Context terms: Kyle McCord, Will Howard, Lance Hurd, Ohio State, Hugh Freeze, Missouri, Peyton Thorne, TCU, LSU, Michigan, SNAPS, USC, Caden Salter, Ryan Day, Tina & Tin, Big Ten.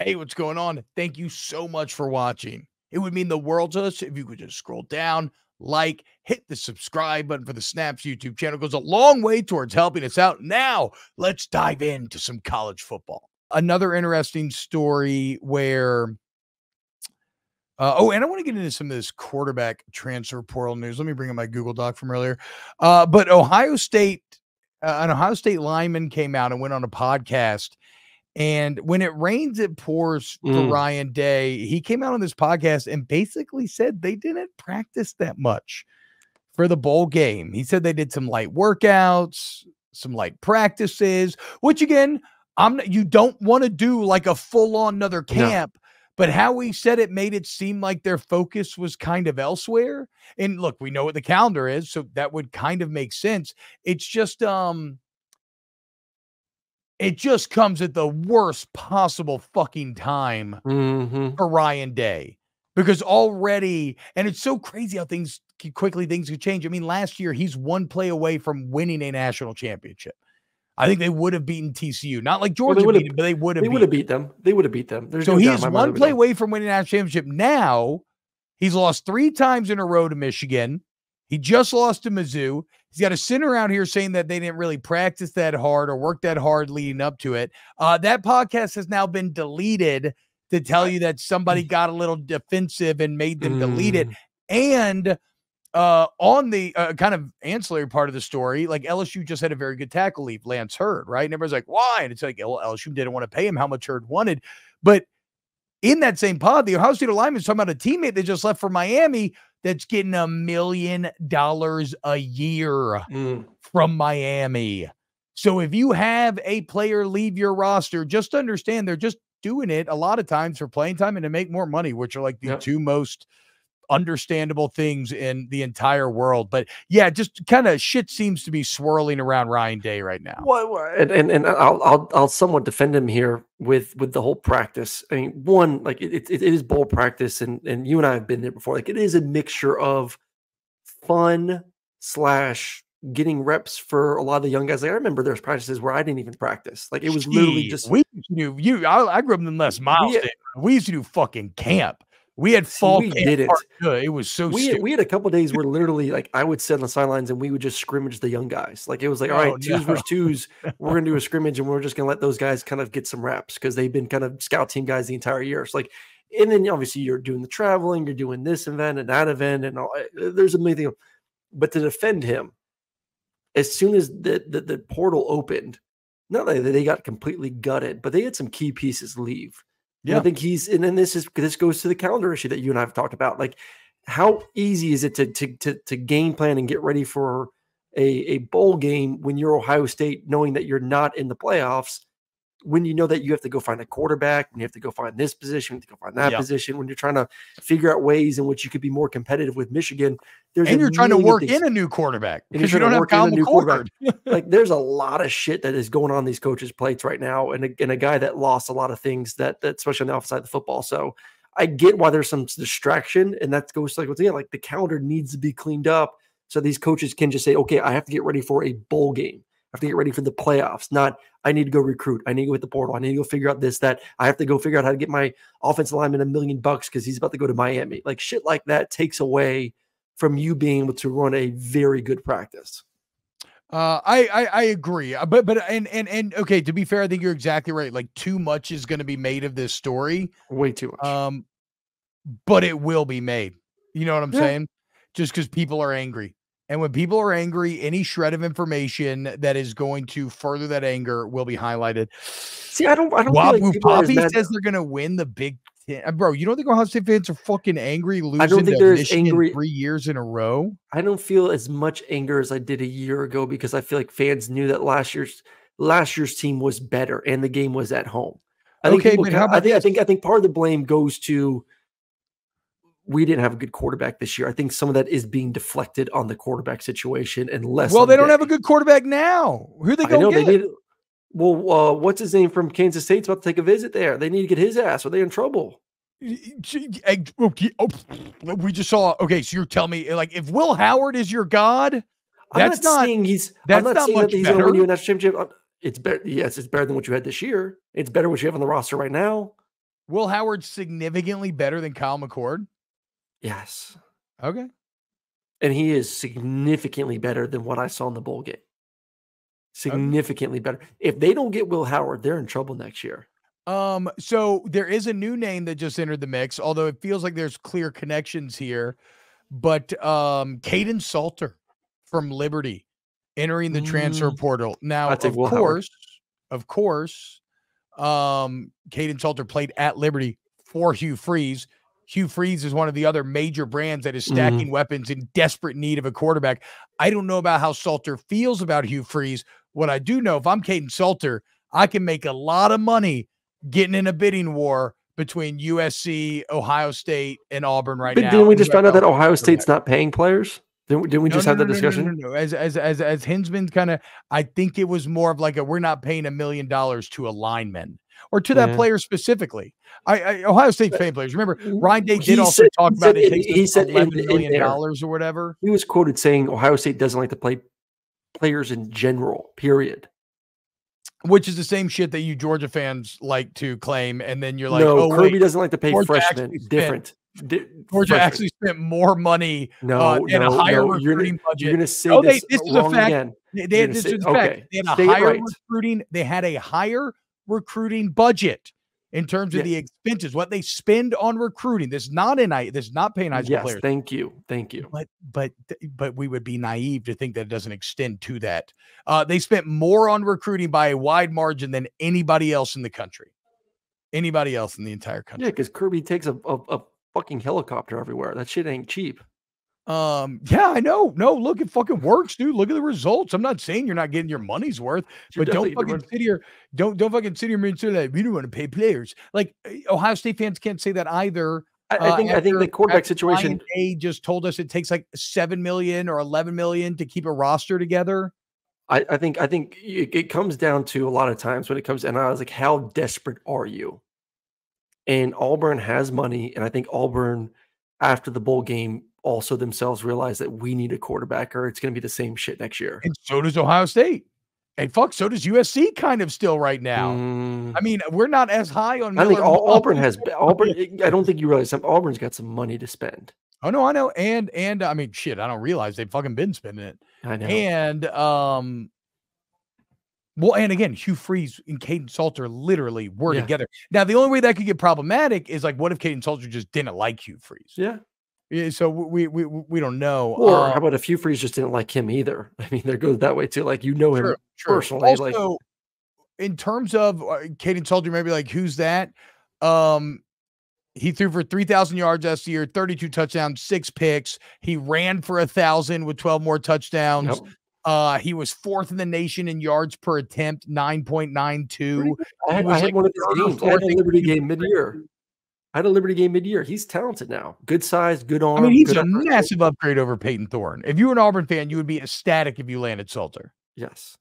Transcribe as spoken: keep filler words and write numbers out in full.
Hey, what's going on? Thank you so much for watching. It would mean the world to us if you could just scroll down, like, hit the subscribe button for the Snaps YouTube channel. It goes a long way towards helping us out. Now, let's dive into some college football. Another interesting story where, uh, oh, and I want to get into some of this quarterback transfer portal news. Let me bring up my Google Doc from earlier. Uh, but Ohio State, uh, an Ohio State lineman came out and went on a podcast. And when it rains, it pours for mm. Ryan Day. He came out on this podcast and basically said they didn't practice that much for the bowl game. He said they did some light workouts, some light practices, which again, I'm not, you don't want to do like a full on another camp, no. But how he said it made it seem like their focus was kind of elsewhere. And look, we know what the calendar is, so that would kind of make sense. It's just, um, it just comes at the worst possible fucking time mm-hmm. for Ryan Day, because already, and it's so crazy how things can quickly, things could change. I mean, last year he's one play away from winning a national championship. I think they would have beaten T C U, not like Georgia, well, beat them, but they would have. They would have beat them. They would have beat them. There's so no he's one play away from winning a national championship. Now he's lost three times in a row to Michigan. He just lost to Mizzou. He's got a sinner out here saying that they didn't really practice that hard or work that hard leading up to it. Uh, that podcast has now been deleted to tell you that somebody got a little defensive and made them mm. delete it. And uh, on the uh, kind of ancillary part of the story, like L S U just had a very good tackle leave, Lance Hurd, right? And everybody's like, why? And it's like, well, L S U didn't want to pay him how much Hurd wanted. But in that same pod, the Ohio State lineman is talking about a teammate that just left for Miami that's getting a million dollars a year mm. from Miami. So if you have a player leave your roster, just understand they're just doing it a lot of times for playing time and to make more money, which are like the yep. two most understandable things in the entire world. But yeah, just kind of shit seems to be swirling around Ryan Day right now. Well, and and, and I'll, I'll I'll somewhat defend him here with with the whole practice. I mean, one, like it it, it is bowl practice, and and you and I have been there before. Like it is a mixture of fun slash getting reps for a lot of the young guys. Like I remember there's practices where I didn't even practice. Like it was Jeez, literally just we knew you. I, I grew up in less miles. Yeah. We used to do fucking camp. We had fall. We did it. It was so we had, we had a couple of days where literally, like, I would sit on the sidelines and we would just scrimmage the young guys. Like, it was like, all right, oh, twos no. versus twos. We're going to do a scrimmage and we're just going to let those guys kind of get some reps because they've been kind of scout team guys the entire year. So, like, and then obviously you're doing the traveling, you're doing this event and that event, and all. There's a million things. But to defend him, as soon as the, the, the portal opened, not that they got completely gutted, but they had some key pieces leave. Yeah, and I think he's, and then this is this goes to the calendar issue that you and I have talked about. Like, how easy is it to to to, to game plan and get ready for a, a bowl game when you're Ohio State, knowing that you're not in the playoffs, when you know that you have to go find a quarterback, and you have to go find this position, you have to go find that yeah. position, when you're trying to figure out ways in which you could be more competitive with Michigan. There's and you're trying to work in a new quarterback because you don't have Kyle McCord. Like, there's a lot of shit that is going on these coaches' plates right now, and a, and a guy that lost a lot of things, that, that especially on the offside of the football. So I get why there's some distraction, and that goes to like what's again, like the calendar needs to be cleaned up so these coaches can just say, okay, I have to get ready for a bowl game. I have to get ready for the playoffs, not I need to go recruit. I need to go hit the portal. I need to go figure out this, that. I have to go figure out how to get my offensive lineman a million bucks because he's about to go to Miami. Like shit like that takes away from you being able to run a very good practice. Uh, I, I I agree. But but and and and okay, to be fair, I think you're exactly right. Like too much is going to be made of this story. Way too much. Um, but it will be made. You know what I'm yeah. saying? Just because people are angry. And when people are angry, any shred of information that is going to further that anger will be highlighted. See, I don't, I don't Wabu feel like Poppy says they're going to win the Big Ten. Bro, you don't think Ohio State fans are fucking angry losing I don't think to Michigan angry. three years in a row? I don't feel as much anger as I did a year ago because I feel like fans knew that last year's last year's team was better and the game was at home. I think okay, people, but how about I think I think I think part of the blame goes to we didn't have a good quarterback this year. I think some of that is being deflected on the quarterback situation and less. Well, they don't have a good quarterback now. Who are they going to get? Well, uh, what's his name from Kansas State's about to take a visit there. They need to get his ass. Are they in trouble? We just saw. Okay, so you're telling me, like, if Will Howard is your god, that's not saying he's. That's not saying that he's going to win you a national championship. It's better. Yes, it's better than what you had this year. It's better what you have on the roster right now. Will Howard significantly better than Kyle McCord? Yes. Okay. And he is significantly better than what I saw in the bowl game. Significantly okay. better. If they don't get Will Howard, they're in trouble next year. Um, so there is a new name that just entered the mix, although it feels like there's clear connections here. But um, Caden Salter from Liberty entering the mm. transfer portal. Now, of Will course, Howard. of course, um, Caden Salter played at Liberty for Hugh Freeze. Hugh Freeze is one of the other major brands that is stacking mm-hmm. weapons in desperate need of a quarterback. I don't know about how Salter feels about Hugh Freeze. What I do know, if I'm Caden Salter, I can make a lot of money getting in a bidding war between U S C, Ohio State, and Auburn right but now. But didn't we just find out that Ohio State's not paying players? Didn't we, didn't we no, just no, have no, that no, discussion? No, no, no. As, as, as, as Hinsman kind of, I think it was more of like a, we're not paying a million dollars to a lineman. Or to that yeah. player specifically. I, I Ohio State fan players. Remember, Ryan Day did he also said, talk about it. He said, it takes he said eleven million dollars or whatever. He was quoted saying Ohio State doesn't like to play players in general, period. Which is the same shit that you Georgia fans like to claim. And then you're like, no, oh, Kirby wait, doesn't like to pay Georgia freshmen. Different. Di Georgia freshmen. actually spent more money no, uh, and no, a higher no, recruiting budget. You're going to say oh, this, they, this is a fact. Again. They had, this say, is a okay. fact. They had a Stay higher right. recruiting. They had a higher recruiting budget in terms of yeah. the expenses, what they spend on recruiting. This is not an I, this is not paying high school yes, players. Thank you. Thank you. But but but we would be naive to think that it doesn't extend to that. Uh, they spent more on recruiting by a wide margin than anybody else in the country. Anybody else in the entire country. Yeah, because Kirby takes a, a, a fucking helicopter everywhere. That shit ain't cheap. Um, yeah, I know. No, look, it fucking works, dude. Look at the results. I'm not saying you're not getting your money's worth, but don't fucking sit here. Don't, don't fucking sit here and say that we don't want to pay players. Like Ohio State fans can't say that either. I, I think, uh, after, I think the quarterback situation, they just told us it takes like seven million or eleven million to keep a roster together. I, I think, I think it, it comes down to a lot of times when it comes, and I was like, how desperate are you? And Auburn has money. And I think Auburn after the bowl game, also themselves realize that we need a quarterback or it's going to be the same shit next year. And so does Ohio State. And fuck, so does U S C kind of still right now. Mm. I mean, we're not as high on. I Miller think Auburn has Auburn. I don't think you realize something. Auburn's got some money to spend. Oh no, I know. And, and I mean, shit, I don't realize they've fucking been spending it. I know. And, um, well, and again, Hugh Freeze and Caden Salter literally were yeah. together. Now, the only way that could get problematic is like, what if Caden Salter just didn't like Hugh Freeze? Yeah. Yeah, so we we we don't know. Or um, how about if Hugh Freeze just didn't like him either? I mean, there goes that way too. Like you know him true, true. personally. Also, like in terms of uh, Caden Salter, maybe like who's that? Um, he threw for three thousand yards last year, thirty-two touchdowns, six picks. He ran for a thousand with twelve more touchdowns. Yep. Uh, he was fourth in the nation in yards per attempt, nine point nine two. I had, I had like one of these games. I had a Liberty game mid-year. I had a Liberty game mid-year. He's talented now. Good size, good arm. I mean, he's a massive upgrade over Peyton Thorne. If you were an Auburn fan, you would be ecstatic if you landed Salter. Yes.